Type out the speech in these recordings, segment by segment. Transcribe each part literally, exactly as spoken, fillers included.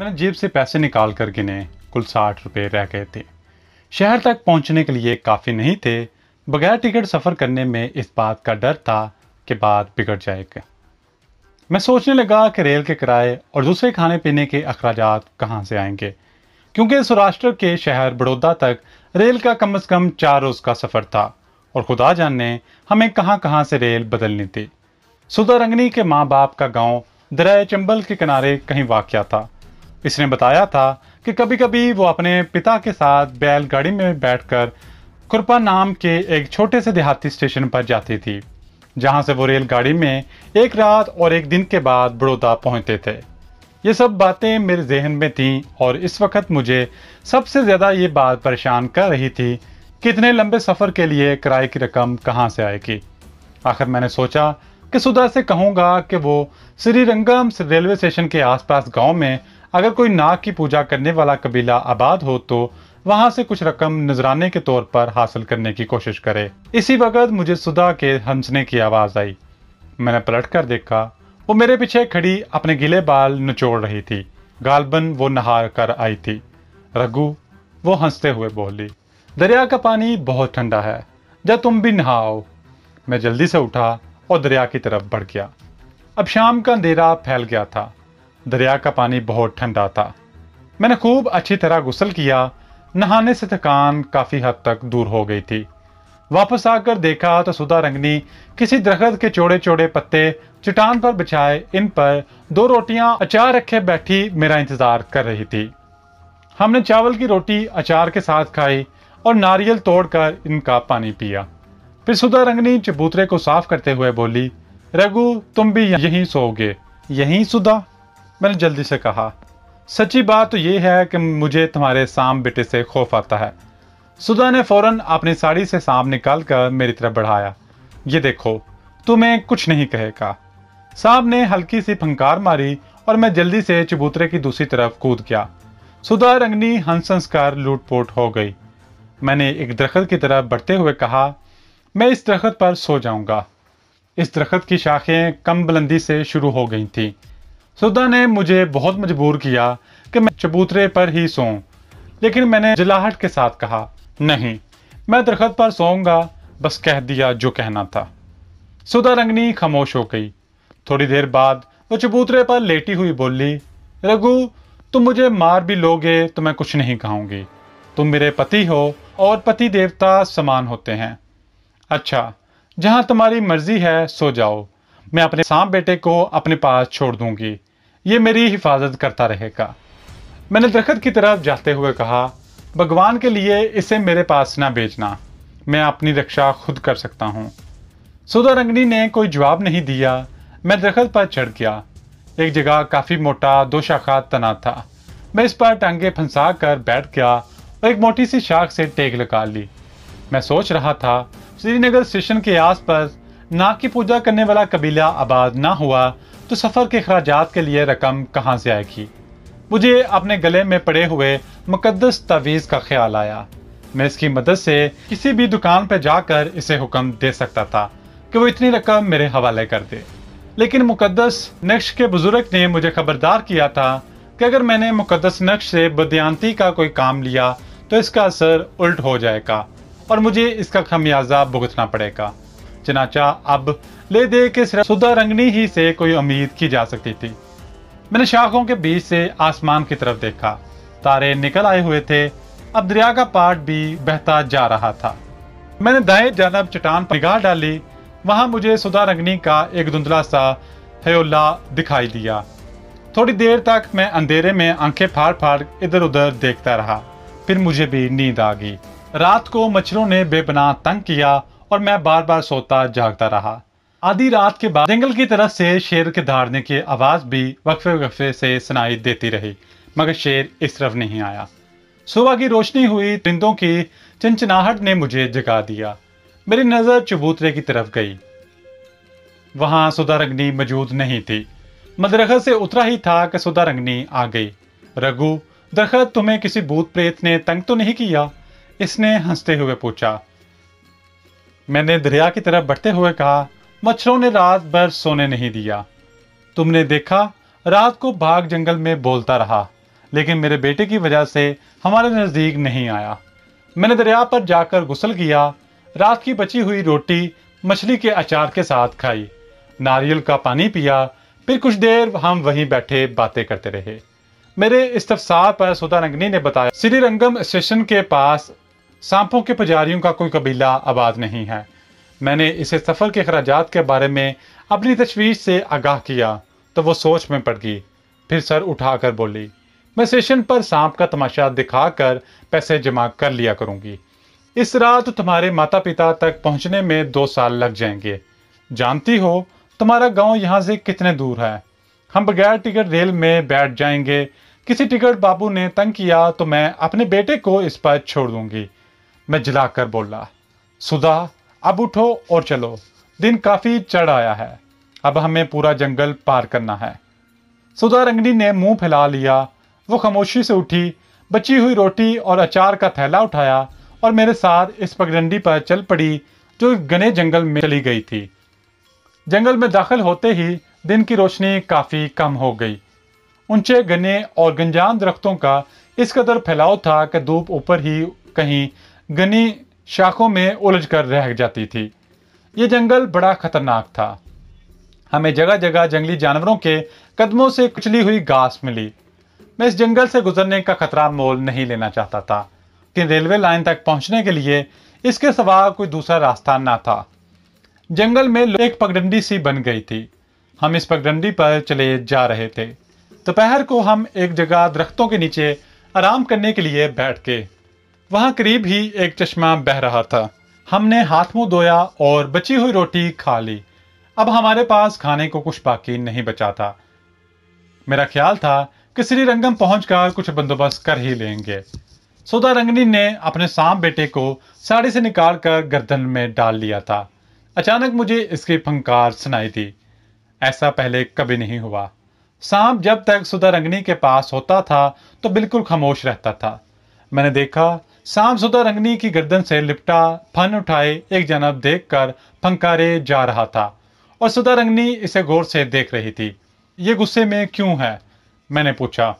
मैंने जेब से पैसे निकाल कर गिने, कुल साठ रुपये रह गए थे। शहर तक पहुंचने के लिए काफ़ी नहीं थे। बगैर टिकट सफ़र करने में इस बात का डर था कि बात बिगड़ जाएगा। मैं सोचने लगा कि रेल के किराए और दूसरे खाने पीने के अखराजात कहाँ से आएंगे, क्योंकि सौराष्ट्र के शहर बड़ौदा तक रेल का कम से कम चार रोज़ का सफ़र था और खुदा जाने हमें कहाँ कहाँ से रेल बदलनी थी। सुधारंगनी के माँ बाप का गांव दराया चंबल के किनारे कहीं वाक़या था। इसने बताया था कि कभी कभी वो अपने पिता के साथ बैलगाड़ी में बैठकर कुरपा नाम के एक छोटे से देहाती स्टेशन पर जाती थी, जहाँ से वो रेलगाड़ी में एक रात और एक दिन के बाद बड़ौदा पहुँचते थे। ये सब बातें मेरे जहन में थीं और इस वक्त मुझे सबसे ज़्यादा ये बात परेशान कर रही थी कि इतने लंबे सफ़र के लिए किराए की रकम कहाँ से आएगी। आखिर मैंने सोचा कि सुधा से कहूँगा कि वो श्री रंगम रेलवे स्टेशन के आसपास गांव में अगर कोई नाग की पूजा करने वाला कबीला आबाद हो तो वहाँ से कुछ रकम नजराने के तौर पर हासिल करने की कोशिश करे। इसी वक्त मुझे सुधा के हंसने की आवाज़ आई। मैंने पलट कर देखा, वो मेरे पीछे खड़ी अपने गीले बाल निचोड़ रही थी। गालबन वो नहा कर आई थी। रघु, वो हंसते हुए बोली, दरिया का पानी बहुत ठंडा है, जब तुम भी नहाओ। मैं जल्दी से उठा और दरिया की तरफ बढ़ गया। अब शाम का अंधेरा फैल गया था। दरिया का पानी बहुत ठंडा था। मैंने खूब अच्छी तरह गुस्ल किया। नहाने से थकान काफ़ी हद तक दूर हो गई थी। वापस आकर देखा तो सुधारंगनी किसी दरख्त के चौड़े चौड़े पत्ते चट्टान पर बिछाए, इन पर दो रोटियां अचार रखे बैठी मेरा इंतज़ार कर रही थी। हमने चावल की रोटी अचार के साथ खाई और नारियल तोड़कर इनका पानी पिया। फिर सुधारंगनी चबूतरे को साफ करते हुए बोली, रघु, तुम भी यहीं सोओगे? यहीं सुधा? मैंने जल्दी से कहा। सच्ची बात तो यह है कि मुझे तुम्हारे साम बेटे से खौफ आता है। सुधा ने फौरन अपनी साड़ी से सांप निकाल कर मेरी तरफ बढ़ाया। ये देखो, तुम्हें कुछ नहीं कहेगा। सांप ने हल्की सी फंकार मारी और मैं जल्दी से चबूतरे की दूसरी तरफ कूद गया। सुधारंगनी हंस हंस कर लूटपोट हो गई। मैंने एक दरख्त की तरफ बढ़ते हुए कहा, मैं इस दरख्त पर सो जाऊंगा। इस दरख्त की शाखें कम बुलंदी से शुरू हो गई थी। सुधा ने मुझे बहुत मजबूर किया कि मैं चबूतरे पर ही सोऊं, लेकिन मैंने जिलाहट के साथ कहा, नहीं, मैं दरख्त पर सोऊंगा। बस कह दिया जो कहना था। सुधारंगनी खामोश हो गई। थोड़ी देर बाद वो चबूतरे पर लेटी हुई बोली, रघु, तुम मुझे मार भी लोगे तो मैं कुछ नहीं कहूँगी। तुम मेरे पति हो और पति देवता समान होते हैं। अच्छा, जहाँ तुम्हारी मर्जी है सो जाओ। मैं अपने सांप बेटे को अपने पास छोड़ दूंगी, ये मेरी हिफाजत करता रहेगा। मैंने दरख्त की तरफ जाते हुए कहा, भगवान के लिए इसे मेरे पास ना भेजना, मैं अपनी रक्षा खुद कर सकता हूँ। सुधारंगनी ने कोई जवाब नहीं दिया। मैं दरख्त पर चढ़ गया। एक जगह काफ़ी मोटा दो शाखा तना था। मैं इस पर टांगे फंसा कर बैठ गया और एक मोटी सी शाख से टेक लगा ली। मैं सोच रहा था, श्रीनगर स्टेशन के आसपास नाग की पूजा करने वाला कबीला आबाद ना हुआ तो सफ़र के अखराजात के लिए रकम कहाँ से आएगी। मुझे अपने गले में पड़े हुए मकद्दस तावीज़ का ख्याल आया। मैं इसकी मदद से किसी भी दुकान पर जाकर इसे हुक्म दे सकता था कि वो इतनी रकम मेरे हवाले कर दे, लेकिन मकद्दस नक़्श के बुजुर्ग ने मुझे खबरदार किया था कि अगर मैंने मकद्दस नक़्श से बदयानती का कोई काम लिया तो इसका असर उल्ट हो जाएगा और मुझे इसका खमियाजा भुगतना पड़ेगा। चनाचा अब ले दे के सिर्फ सुधारंगनी ही से कोई उम्मीद की जा सकती थी। मैंने शाखों के बीच से आसमान की तरफ देखा। तारे निकल आए हुए थे। अब दरिया का पाट भी बहता जा रहा था। मैंने दाएं जानब चट्टान पर निगाह डाली। वहाँ मुझे सुधारंगनी का एक धुंधला सा हयोला दिखाई दिया। थोड़ी देर तक मैं अंधेरे में आंखें फाड़ फाड़ इधर उधर देखता रहा। फिर मुझे भी नींद आ गई। रात को मच्छरों ने बेपनाह तंग किया और मैं बार बार सोता जागता रहा। आधी रात के बाद जंगल की तरफ से शेर के दहाड़ने की आवाज़ भी वक्फे वक्फे से सुनाई देती रही, मगर शेर इस तरफ नहीं आया। सुबह की रोशनी हुई। परिंदों की चंचनाहट ने मुझे जगा दिया। मेरी नज़र चबूतरे की तरफ गई। वहाँ सुधारंगनी मौजूद नहीं थी। मदरखत से उतरा ही था कि सुधारंगनी आ गई। रघु, दरख्त तुम्हें किसी भूत प्रेत ने तंग तो नहीं किया? इसने हंसते हुए पूछा। मैंने दरिया की तरफ बढ़ते हुए कहा, मच्छरों ने रात भर सोने नहीं दिया। तुमने देखा, रात को बाघ जंगल में बोलता रहा लेकिन मेरे बेटे की वजह से हमारे नज़दीक नहीं आया। मैंने दरिया पर जाकर गुस्ल किया, रात की बची हुई रोटी मछली के अचार के साथ खाई, नारियल का पानी पिया। फिर कुछ देर हम वहीं बैठे बातें करते रहे। मेरे इस्तफसार पर सुधारंगनी ने बताया, श्री रंगम स्टेशन के पास सांपों के पुजारियों का कोई कबीला आबाद नहीं है। मैंने इसे सफ़र के खराजात के बारे में अपनी तशवीश से आगाह किया तो वो सोच में पड़ गई। फिर सर उठाकर बोली, मैं स्टेशन पर सांप का तमाशा दिखाकर पैसे जमा कर लिया करूँगी। इस रात तुम्हारे माता पिता तक पहुँचने में दो साल लग जाएंगे। जानती हो तुम्हारा गाँव यहाँ से कितने दूर है। हम बगैर टिकट रेल में बैठ जाएंगे। किसी टिकट बाबू ने तंग किया तो मैं अपने बेटे को इस पर छोड़ दूँगी। मैं जलाकर बोला, सुधा अब उठो और चलो, दिन काफ़ी चढ़ आया है, अब हमें पूरा जंगल पार करना है। सुधा रंगनी ने मुंह फैला लिया। वो खामोशी से उठी, बची हुई रोटी और अचार का थैला उठाया और मेरे साथ इस पगडंडी पर चल पड़ी जो घने जंगल में चली गई थी। जंगल में दाखिल होते ही दिन की रोशनी काफ़ी कम हो गई। ऊंचे घने और गंजाम दरख्तों का इस कदर फैलाव था कि धूप ऊपर ही कहीं घनी शाखों में उलझकर रह जाती थी। ये जंगल बड़ा खतरनाक था। हमें जगह जगह जंगली जानवरों के कदमों से कुचली हुई घास मिली। मैं इस जंगल से गुजरने का खतरा मोल नहीं लेना चाहता था, लेकिन रेलवे लाइन तक पहुंचने के लिए इसके सिवा कोई दूसरा रास्ता ना था। जंगल में एक पगडंडी सी बन गई थी। हम इस पगडंडी पर चले जा रहे थे। दोपहर को हम एक जगह दरख्तों के नीचे आराम करने के लिए बैठ गए। वहाँ करीब ही एक चश्मा बह रहा था। हमने हाथ मुंह धोया और बची हुई रोटी खा ली। अब हमारे पास खाने को कुछ बाकी नहीं बचा था। मेरा ख्याल था कि श्री रंगम पहुंचकर कुछ बंदोबस्त कर ही लेंगे। सुधारंगनी ने अपने सांप बेटे को साड़ी से निकालकर गर्दन में डाल लिया था। अचानक मुझे इसकी फंकार सुनाई दी। ऐसा पहले कभी नहीं हुआ। सांप जब तक सुधारंगनी के पास होता था तो बिल्कुल खामोश रहता था। मैंने देखा सांप सुधारंगनी की गर्दन से लिपटा फन उठाए एक जानब देखकर फंकारे जा रहा था और सुधारंगनी इसे गौर से देख रही थी। ये गुस्से में क्यों है, मैंने पूछा।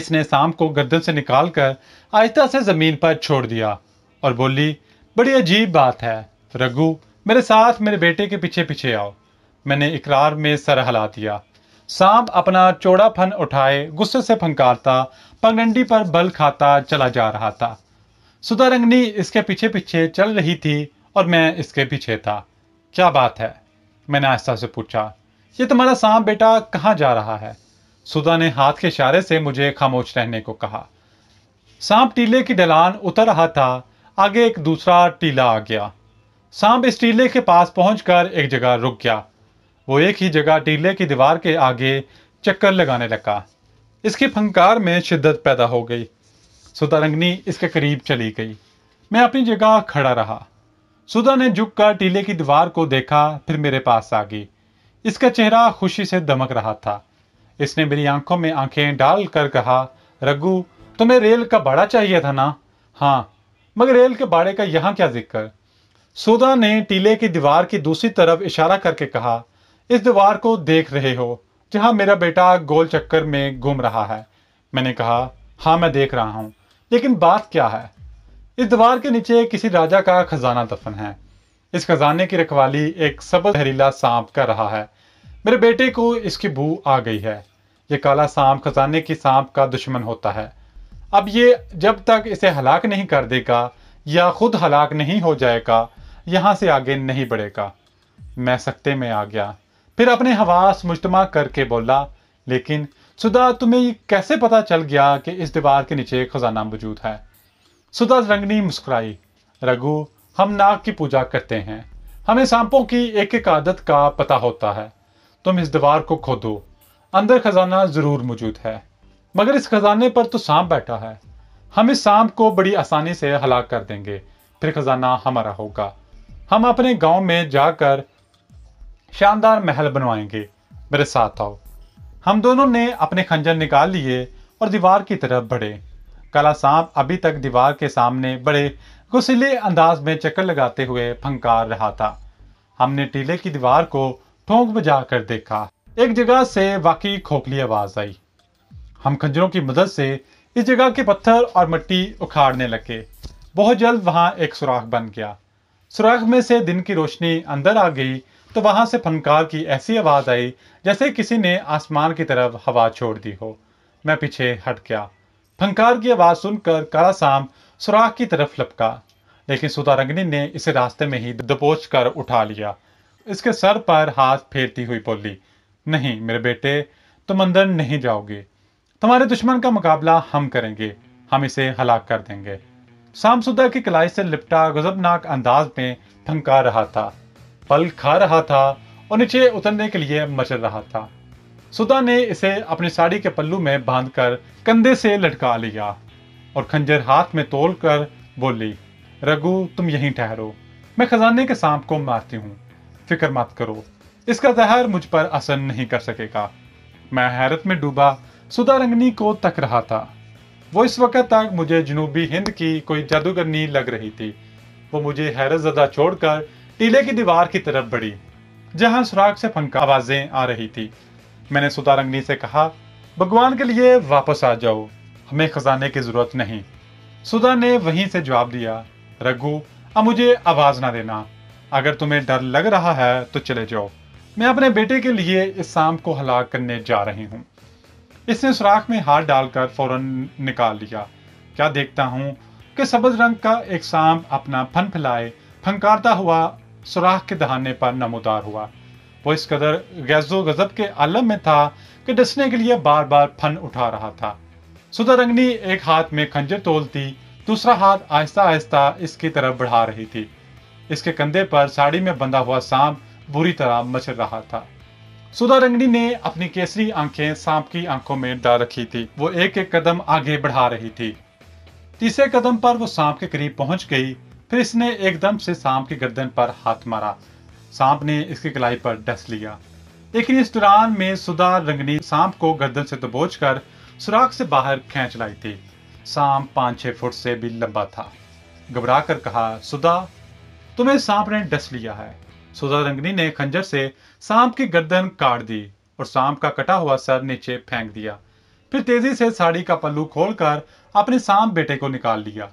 इसने सांप को गर्दन से निकालकर आहिस्ता से जमीन पर छोड़ दिया और बोली, बड़ी अजीब बात है रघु, मेरे साथ मेरे बेटे के पीछे पीछे आओ। मैंने इकरार में सर हिला दिया। सांप अपना चौड़ा फन उठाए गुस्से से फंकारता पगडंडी पर बल खाता चला जा रहा था। सुधारंगनी इसके पीछे पीछे चल रही थी और मैं इसके पीछे था। क्या बात है, मैंने आस्था से पूछा। ये तुम्हारा सांप बेटा कहाँ जा रहा है? सुधा ने हाथ के इशारे से मुझे खामोश रहने को कहा। सांप टीले की ढलान उतर रहा था। आगे एक दूसरा टीला आ गया। सांप इस टीले के पास पहुंचकर एक जगह रुक गया। वो एक ही जगह टीले की दीवार के आगे चक्कर लगाने लगा। इसकी फंकार में शिद्दत पैदा हो गई। सुधारंगनी इसके करीब चली गई। मैं अपनी जगह खड़ा रहा। सुधा ने झुककर टीले की दीवार को देखा, फिर मेरे पास आ गई। इसका चेहरा खुशी से दमक रहा था। इसने मेरी आंखों में आंखें डाल कर कहा, रघु तुम्हें रेल का भाड़ा चाहिए था ना? हाँ, मगर रेल के भाड़े का यहाँ क्या जिक्र? सुधा ने टीले की दीवार की दूसरी तरफ इशारा करके कहा, इस दीवार को देख रहे हो जहाँ मेरा बेटा गोल चक्कर में घूम रहा है? मैंने कहा, हाँ मैं देख रहा हूँ, लेकिन बात क्या है? इस दीवार के नीचे किसी राजा का खजाना दफन है। इस खजाने की रखवाली एक सबल जहरीला सांप कर रहा है। मेरे बेटे को इसकी बू आ गई है। ये काला सांप खजाने की सांप का दुश्मन होता है। अब ये जब तक इसे हलाक नहीं कर देगा या खुद हलाक नहीं हो जाएगा, यहाँ से आगे नहीं बढ़ेगा। मैं सकते में आ गया। फिर अपने हवास मुजतमा करके बोला, लेकिन सुधा तुम्हें ये कैसे पता चल गया कि इस दीवार के नीचे खजाना मौजूद है? सुधा रंगनी मुस्कुराई, रघु हम नाग की पूजा करते हैं, हमें सांपों की एक एक आदत का पता होता है। तुम इस दीवार को खोदो, अंदर खजाना जरूर मौजूद है, मगर इस खजाने पर तो सांप बैठा है। हम इस सांप को बड़ी आसानी से हलाक कर देंगे, फिर खजाना हमारा होगा। हम अपने गाँव में जाकर शानदार महल बनवाएंगे, मेरे साथ आओ। हम दोनों ने अपने खंजर निकाल लिए और दीवार की तरफ बढ़े। काला सांप अभी तक दीवार के सामने बड़े गुस्सेले अंदाज में चक्कर लगाते हुए फंकार रहा था। हमने टीले की दीवार को ठोंक बजा कर देखा। एक जगह से वाकई खोखली आवाज आई। हम खंजरों की मदद से इस जगह के पत्थर और मिट्टी उखाड़ने लगे। बहुत जल्द वहाँ एक सुराख बन गया। सुराख में से दिन की रोशनी अंदर आ गई तो वहाँ से फनकार की ऐसी आवाज़ आई जैसे किसी ने आसमान की तरफ हवा छोड़ दी हो। मैं पीछे हट गया। फनकार की आवाज़ सुनकर काला सांप सुराख की तरफ लपका, लेकिन सुधारंगनी ने इसे रास्ते में ही दबोच कर उठा लिया। इसके सर पर हाथ फेरती हुई बोली, नहीं मेरे बेटे, तुम अंदर नहीं जाओगे। तुम्हारे दुश्मन का मुकाबला हम करेंगे, हम इसे हलाक कर देंगे। सामसुदा की कलाई से लिपटा गजबनाक अंदाज में फंका रहा था, पल खा रहा था और नीचे उतरने के लिए मचल रहा था। सुधा ने इसे अपनी साड़ी के पल्लू में बांधकर कंधे से लटका लिया और खंजर हाथ में तोलकर बोली, रघु तुम यहीं ठहरो, मैं खजाने के सांप को मारती हूँ। फिक्र मत करो, इसका जहर मुझ पर असर नहीं कर सकेगा। मैं हैरत में डूबा सुधारंगनी को तक रहा था। वो इस वक्त तक मुझे जनूबी हिंद की कोई जादूगरनी लग रही थी। वो मुझे हैरत ज़दा छोड़कर टीले की दीवार की तरफ बढ़ी, जहां सुराख से फंका आवाज़ें आ रही थी। मैंने सुधारंगनी से कहा, भगवान के लिए वापस आ जाओ, हमें खजाने की ज़रूरत नहीं। सुधा ने वहीं से जवाब दिया, रघु अब मुझे आवाज़ ना देना, अगर तुम्हें डर लग रहा है तो चले जाओ। मैं अपने बेटे के लिए इस सांप को हलाक करने जा रही हूँ। इसने सुराख में हाथ डालकर फौरन निकाल लिया। क्या देखता हूँ कि सब्ज रंग का एक सांप अपना फन फैलाए फंकारता हुआ सुराख के दहाने पर नमोदार हुआ। वो इस कदर गैज़ो गजब के आलम में था कि डसने के लिए बार बार फन उठा रहा था। सुधारंगनी एक हाथ में खंजर तोलती, दूसरा हाथ आहिस्ता आहिस्ता इसकी तरफ बढ़ा रही थी। इसके कंधे पर साड़ी में बंधा हुआ सांप बुरी तरह मचल रहा था। सुधारंगनी ने अपनी केसरी आंखें सांप की आंखों में डाल रखी थी। वो एक एक कदम आगे बढ़ा रही थी। तीसरे कदम पर वो सांप के करीब पहुंच गई। फिर इसने एकदम से सांप की गर्दन पर हाथ मारा। सांप ने इसकी कलाई पर डस लिया, लेकिन इस दौरान में सुधारंगनी सांप को गर्दन से दबोच कर सुराख से बाहर खींच लाई थी। सांप पाँच छः फुट से भी लंबा था। घबरा कर कहा, सुधा तुम्हें सांप ने डस लिया है। सुधारंगनी ने खंजर से सांप की गर्दन काट दी और सांप का कटा हुआ सर नीचे फेंक दिया। फिर तेजी से साड़ी का पल्लू खोलकर अपने सांप बेटे को निकाल लिया।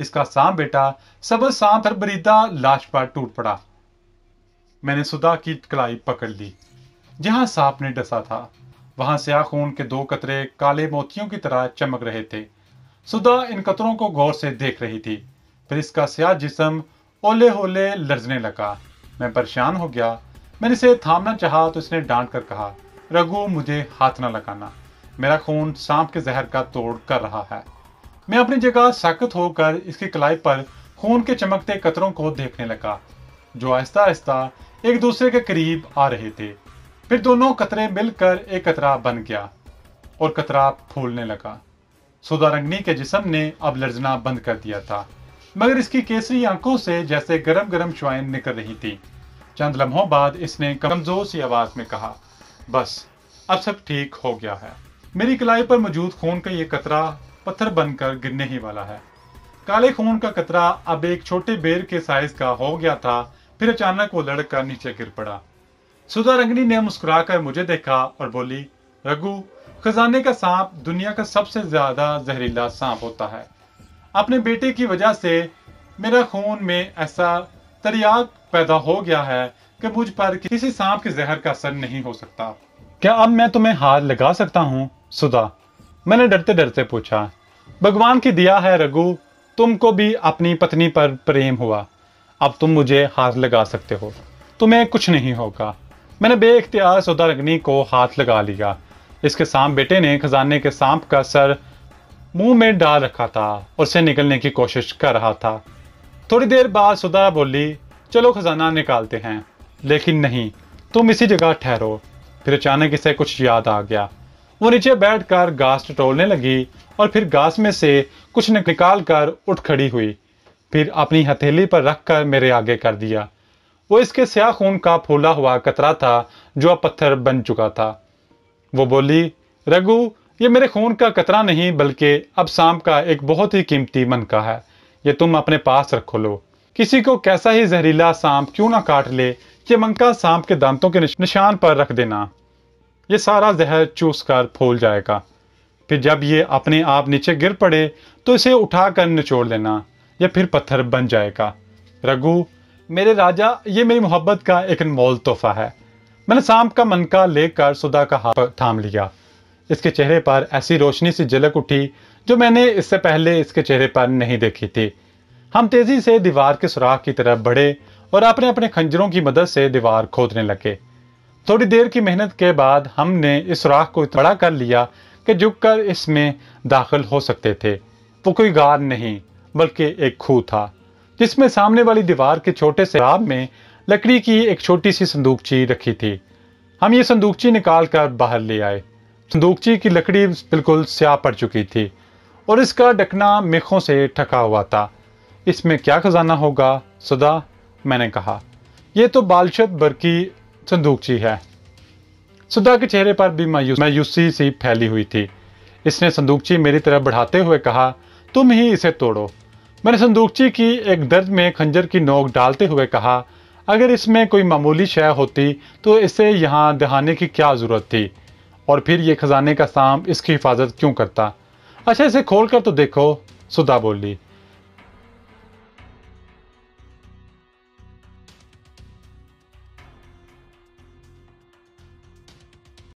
इसका सांप बेटा सबज सांप बरीदा लाश पर टूट पड़ा। मैंने सुधा की कलाई पकड़ ली। जहां सांप ने डसा था वहां स्याह खून के दो कतरे काले मोतियों की तरह चमक रहे थे। सुधा इन कतरों को गौर से देख रही थी। फिर इसका स्याह जिस्म ओले होले लर्जने लगा। मैं परेशान हो गया। मैंने इसे थामना चाहा तो इसने डांट कर कहा, रघु मुझे हाथ ना लगाना, मेरा खून सांप के जहर का तोड़ कर रहा है। मैं अपनी जगह साकत होकर इसकी कलाई पर खून के चमकते कतरों को देखने लगा, जो आहिस्ता आहिस्ता एक दूसरे के करीब आ रहे थे। फिर दोनों कतरे मिलकर एक कतरा बन गया और कतरा फूलने लगा। सुधारंगनी के जिस्म ने अब लर्जना बंद कर दिया था, मगर इसकी केसरी आंखों से जैसे गरम गरम श्वाइन निकल रही थी। चंद लम्हों बाद इसने कमजोर सी आवाज में कहा, बस अब सब ठीक हो गया है। मेरी कलाई पर मौजूद खून का ये कतरा पत्थर बनकर गिरने ही वाला है। काले खून का कतरा अब एक छोटे बेर के साइज का हो गया था। फिर अचानक वो लड़कर नीचे गिर पड़ा। सुधारंगनी ने मुस्कुराकर मुझे देखा और बोली, रघु खजाने का सांप दुनिया का सबसे ज्यादा जहरीला सांप होता है। अपने बेटे की वजह से मेरा खून में ऐसा तरियाक पैदा हो गया है कि मुझ पर किसी सांप के जहर का असर नहीं हो सकता। क्या अब मैं तुम्हें हाथ लगा सकता हूँ सुधा? मैंने डरते डरते पूछा। भगवान की दिया है रघु, तुमको भी अपनी पत्नी पर प्रेम हुआ, अब तुम मुझे हाथ लगा सकते हो, तुम्हें कुछ नहीं होगा। मैंने बेख्तियार सुधारंगनी को हाथ लगा लिया। इसके सांप बेटे ने खजाने के सांप का सर मुंह में डाल रखा था और से निकलने की कोशिश कर रहा था। थोड़ी देर बाद सुधा बोली, चलो खजाना निकालते हैं, लेकिन नहीं, तुम इसी जगह ठहरो। फिर अचानक इसे कुछ याद आ गया। वो नीचे बैठकर घास टटोलने लगी और फिर घास में से कुछ निकाल कर उठ खड़ी हुई, फिर अपनी हथेली पर रखकर मेरे आगे कर दिया। वो इसके स्याह खून का फूला हुआ कतरा था, जो अब पत्थर बन चुका था। वो बोली, रघु ये मेरे खून का कतरा नहीं बल्कि अब सांप का एक बहुत ही कीमती मनका है, ये तुम अपने पास रखो। लो, किसी को कैसा ही जहरीला सांप क्यों ना काट ले, ये मनका सांप के दांतों के निशान पर रख देना, ये सारा जहर चूस कर फूल जाएगा। फिर जब ये अपने आप नीचे गिर पड़े तो इसे उठाकर निचोड़ लेना या फिर पत्थर बन जाएगा। रघु मेरे राजा, ये मेरी मोहब्बत का एक अनमोल तोहफा है। मैंने सांप का मनका लेकर सुधा का हाथ थाम लिया। इसके चेहरे पर ऐसी रोशनी सी झलक उठी जो मैंने इससे पहले इसके चेहरे पर नहीं देखी थी। हम तेजी से दीवार के सुराख की तरफ बढ़े और अपने अपने खंजरों की मदद से दीवार खोदने लगे। थोड़ी देर की मेहनत के बाद हमने इस सुराख को बड़ा कर लिया कि झुककर इसमें दाखिल हो सकते थे। वो कोई गार नहीं बल्कि एक खूह था जिसमें सामने वाली दीवार के छोटे से राब में लकड़ी की एक छोटी सी संदूकची रखी थी। हम ये संदूकची निकाल कर बाहर ले आए। संदूकची की लकड़ी बिल्कुल स्याह पड़ चुकी थी और इसका ढकना मेखों से ढका हुआ था। इसमें क्या खजाना होगा सुधा, मैंने कहा। यह तो बालशत भर की संदूकची है। सुधा के चेहरे पर भी मायूस मायूसी सी फैली हुई थी। इसने संदूकची मेरी तरफ बढ़ाते हुए कहा, तुम ही इसे तोड़ो। मैंने संदूकची की एक दर्द में खंजर की नोक डालते हुए कहा, अगर इसमें कोई मामूली शय होती तो इसे यहाँ दहाने की क्या ज़रूरत थी, और फिर ये खजाने का सांप इसकी हिफाजत क्यों करता। अच्छा इसे खोल कर तो देखो, सुधा बोली।